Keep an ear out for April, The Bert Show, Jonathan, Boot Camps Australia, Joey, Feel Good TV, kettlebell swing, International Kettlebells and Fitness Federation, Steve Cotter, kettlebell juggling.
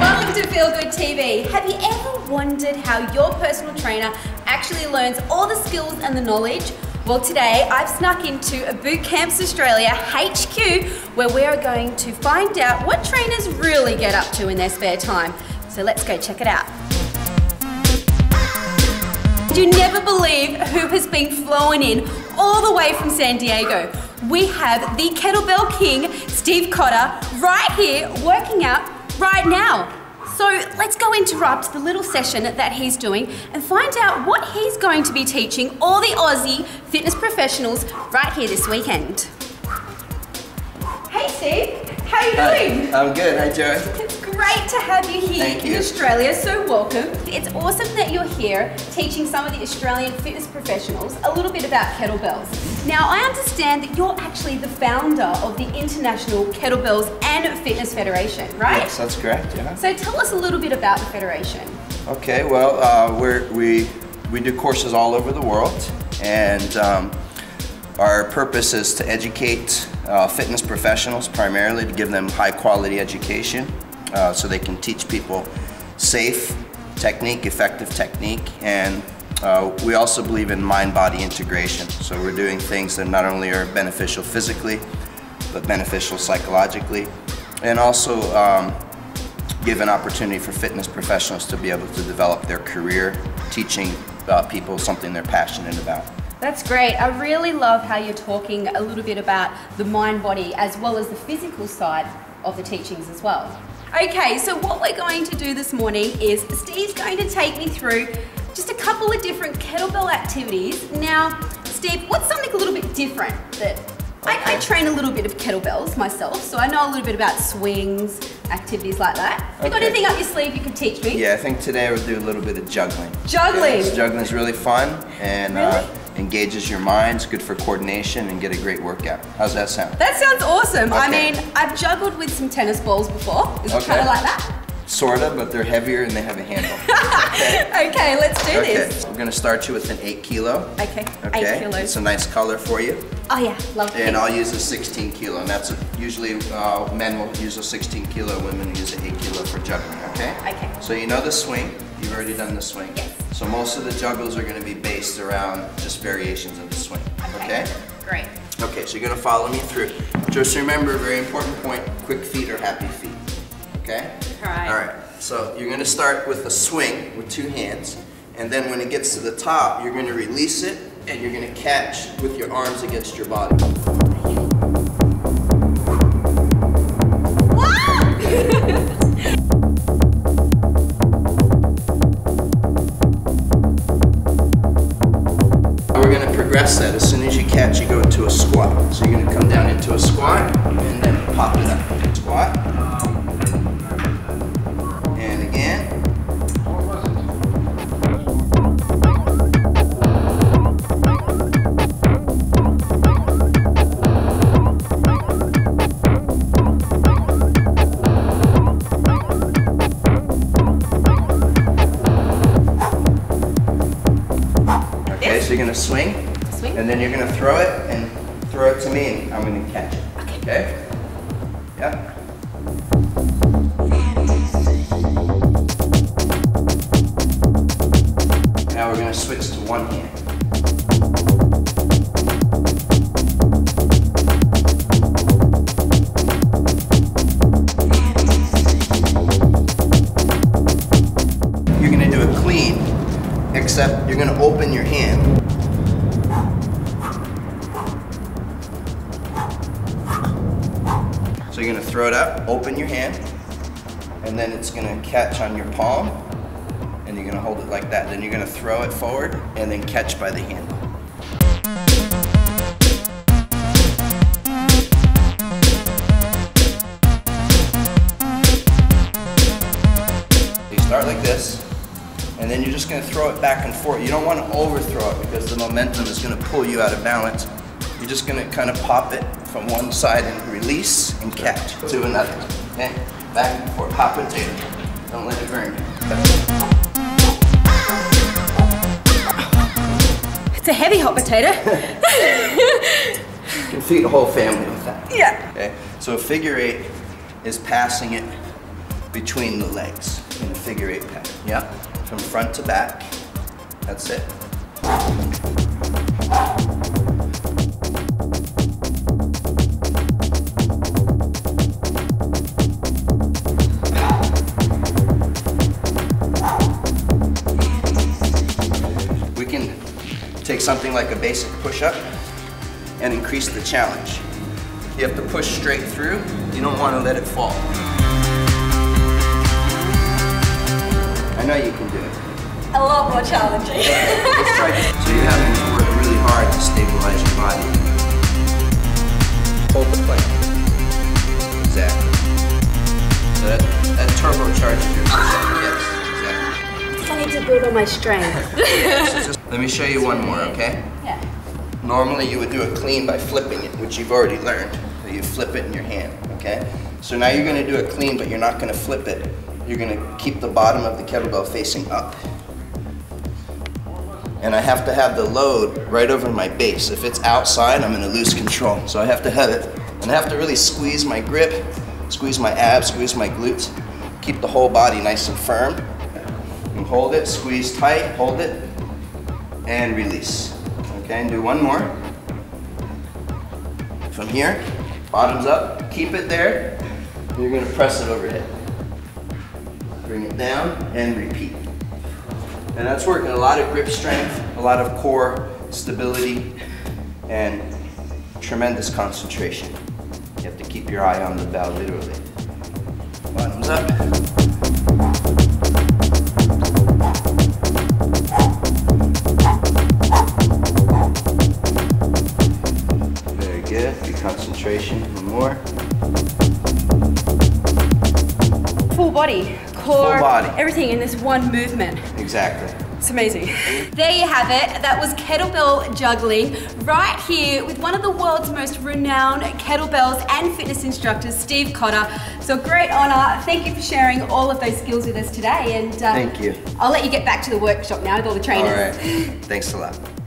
Welcome to Feel Good TV. Have you ever wondered how your personal trainer actually learns all the skills and the knowledge? Well, today I've snuck into a Boot Camps Australia HQ where we are going to find out what trainers really get up to in their spare time. So let's go check it out. You never believe who has been flown in all the way from San Diego. We have the Kettlebell King, Steve Cotter, right here working out right now. So let's go interrupt the little session that he's doing and find out what he's going to be teaching all the Aussie fitness professionals right here this weekend. Hey Steve, how are you doing? I'm good, hey Joe. Great to have you here in Australia, so welcome. It's awesome that you're here teaching some of the Australian fitness professionals a little bit about kettlebells. Now I understand that you're actually the founder of the International Kettlebells and Fitness Federation, right? Yes, that's correct, yeah. So tell us a little bit about the federation. Okay, well we do courses all over the world, and our purpose is to educate fitness professionals primarily, to give them high quality education. So they can teach people safe technique, effective technique, and we also believe in mind-body integration. So we're doing things that not only are beneficial physically, but beneficial psychologically, and also give an opportunity for fitness professionals to be able to develop their career, teaching people something they're passionate about. That's great. I really love how you're talking a little bit about the mind-body as well as the physical side of the teachings as well. Okay, so what we're going to do this morning is Steve's going to take me through just a couple of different kettlebell activities. Now, Steve, what's something a little bit different that I train a little bit of kettlebells myself, so I know a little bit about swings, activities like that. Okay. You got anything up your sleeve you can teach me? Yeah, I think today we'll do a little bit of juggling. Juggling? Yeah, juggling is really fun and engages your mind, it's good for coordination, and get a great workout. How's that sound? That sounds awesome. Okay. I mean, I've juggled with some tennis balls before. Is it kind of like that? Sort of, but they're heavier and they have a handle. Okay. Okay, let's do this. We're gonna start you with an 8 kilo. Okay, 8 kilos. It's a nice color for you. Oh yeah, lovely. And I'll use a 16 kilo, and that's usually men will use a 16 kilo, women use an 8 kilo for juggling, okay? Okay. So you know the swing. You've already done the swing. Yes. So most of the juggles are going to be based around just variations of the swing. Okay? Great. Okay, so you're going to follow me through. Just remember a very important point, quick feet or happy feet. Okay? Alright. Alright, so you're going to start with a swing with two hands, and then when it gets to the top, you're going to release it and you're going to catch with your arms against your body. That as soon as you catch, you go into a squat. So you're going to come down into a squat and then pop it up. Squat. And again. Okay, so you're going to swing. And then you're going to throw it, and throw it to me, and I'm going to catch it. Okay. Okay? Yeah. Now we're going to switch to one hand. You're going to do a clean, except you're going to open your hand. So you're going to throw it up, open your hand, and then it's going to catch on your palm, and you're going to hold it like that. Then you're going to throw it forward, and then catch by the handle. You start like this, and then you're just going to throw it back and forth. You don't want to overthrow it because the momentum is going to pull you out of balance. You're just going to kind of pop it from one side and release and catch to another. Okay? Back and forth. Hop it in. Don't let it burn. Okay. It's a heavy hot potato. You can feed a whole family with that. Yeah. Okay? So a figure eight is passing it between the legs in a figure eight pattern. Yep, from front to back. That's it. We can take something like a basic push-up and increase the challenge. You have to push straight through. You don't want to let it fall. I know you can do it. A lot more challenging. Let's try it. So you're having to work really hard to stabilize your body. Hold the plank. Exactly. So that turbocharges your perception. Yes, exactly. I need to build on my strength. So just, let me show you one more, okay? Yeah. Normally you would do a clean by flipping it, which you've already learned. So you flip it in your hand, okay? So now you're gonna do a clean, but you're not gonna flip it. You're gonna keep the bottom of the kettlebell facing up. And I have to have the load right over my base. If it's outside, I'm gonna lose control. So I have to have it, and I have to really squeeze my grip, squeeze my abs, squeeze my glutes, keep the whole body nice and firm. And hold it, squeeze tight, hold it, and release. Okay, and do one more. From here, bottoms up, keep it there. You're gonna press it overhead. Bring it down and repeat. And that's working a lot of grip strength, a lot of core stability, and tremendous concentration. You have to keep your eye on the bell, literally. Bottoms up. Concentration and more. Full body, core, full body. Everything in this one movement. Exactly. It's amazing. There you have it. That was kettlebell juggling right here with one of the world's most renowned kettlebells and fitness instructors, Steve Cotter. So great honor. Thank you for sharing all of those skills with us today. And thank you. I'll let you get back to the workshop now with all the trainers. All right. Thanks a lot.